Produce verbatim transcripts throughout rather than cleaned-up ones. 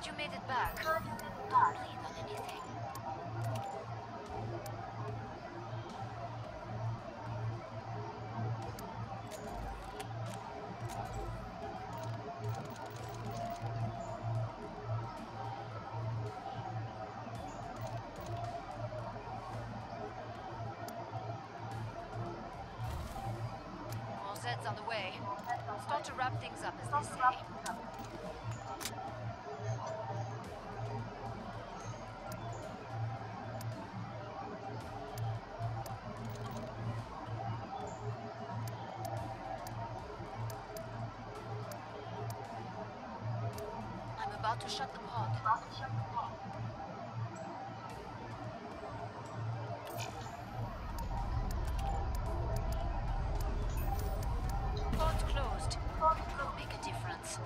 Glad you made it back. Don't bleed on anything. More Zeds on the way. Start to wrap things up, as they say. About to shut the pod. Pod closed. It will make a difference.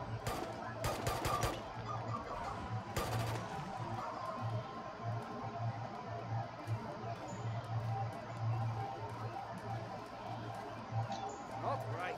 All right.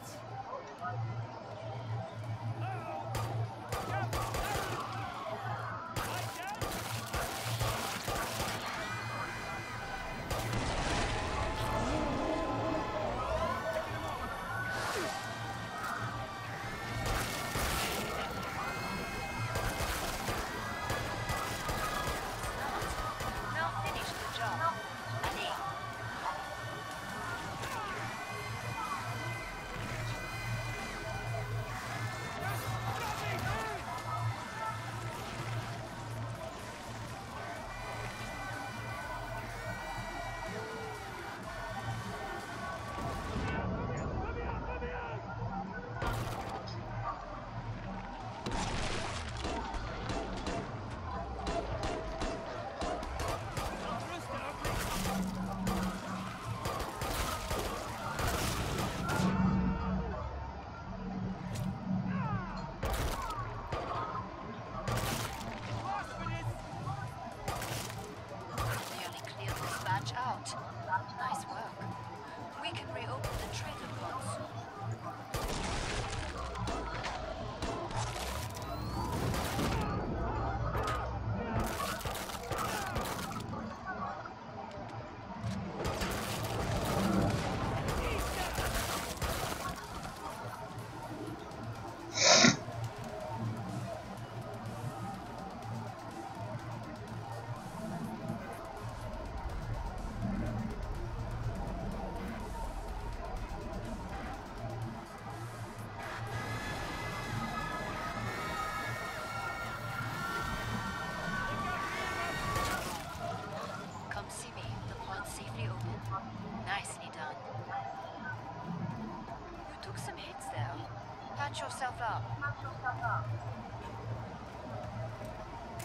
Patch yourself up. Patch yourself up.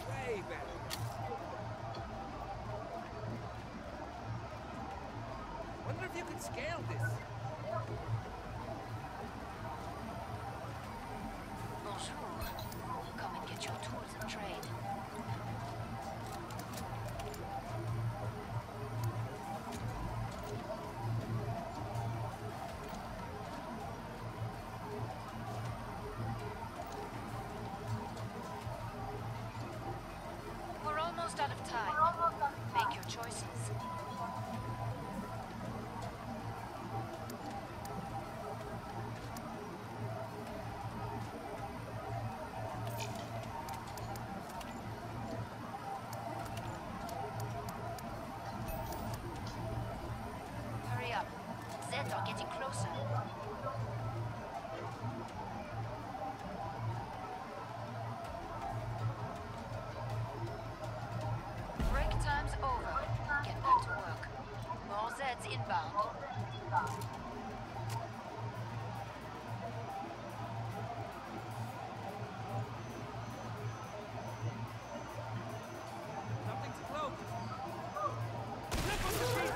Way better. Wonder if you could scale this. Bonjour. Come and get your tools and trade. Out of time. Make your choices. Hurry up. Zeds are getting closer. Inbound. Something's close. Flip on the sheet.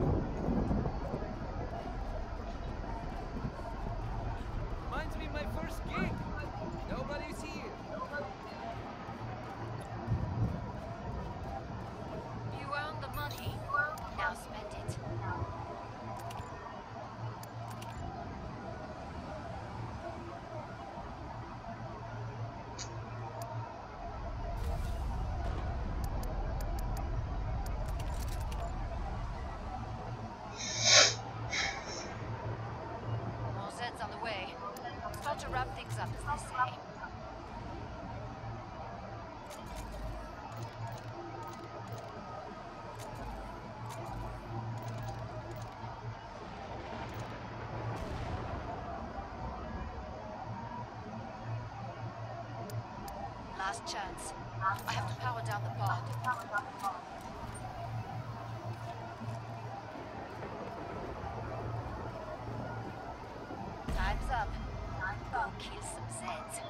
Reminds me of my first gig. Nobody's here. You earned the money. Now spend it. To wrap things up, as they say. Last chance. I have to power down the pod. Time's up. Go kill some Zeds.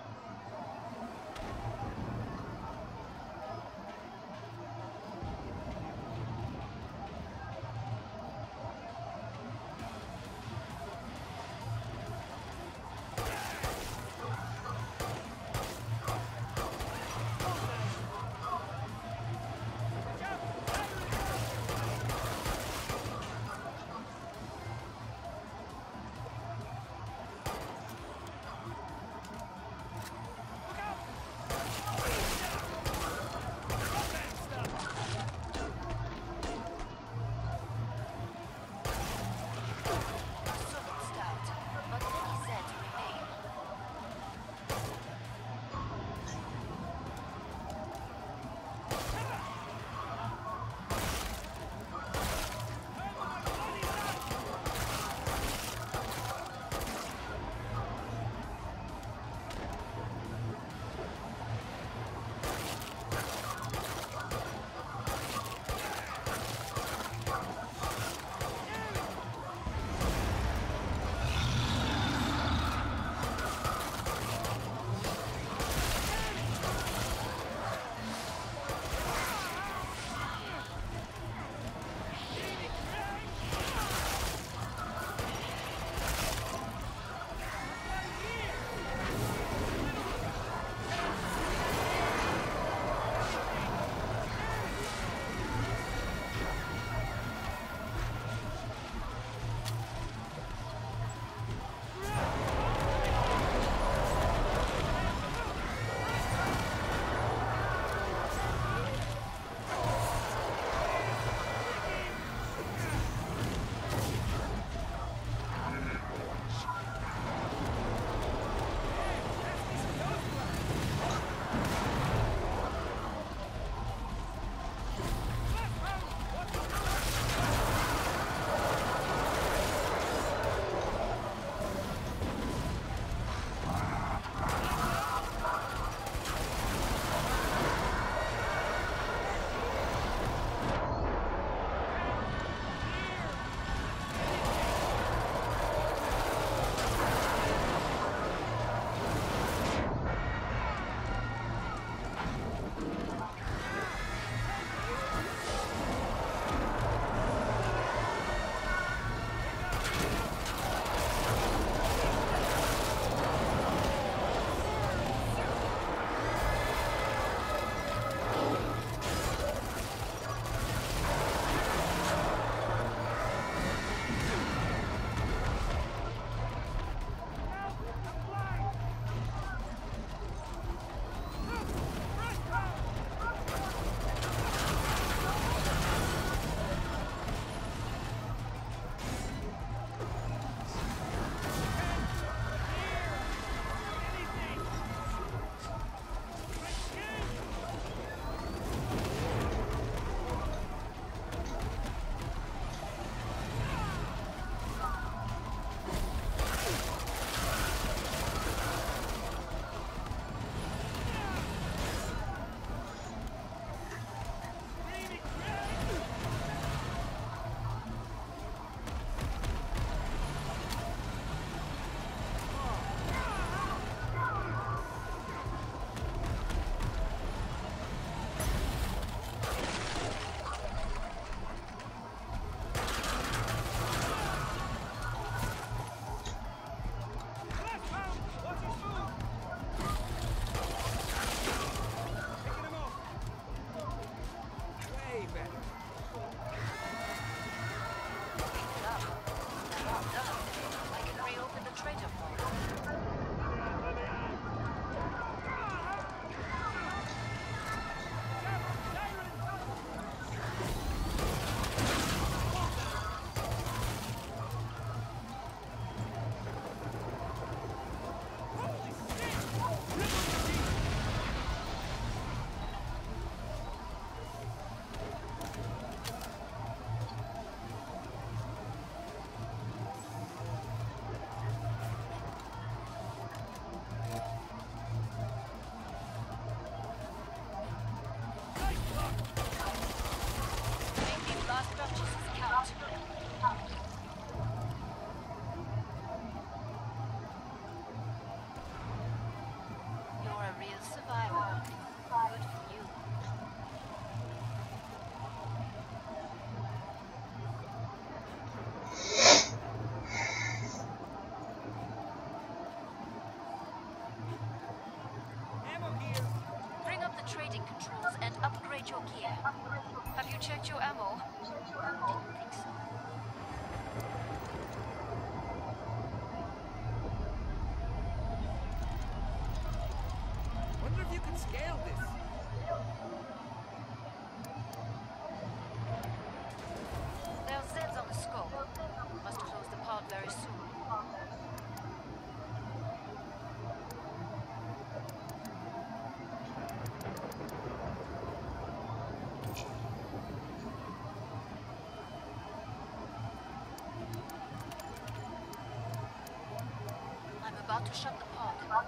about to shut the pod.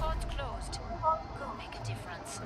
Pod's closed. Go make a difference.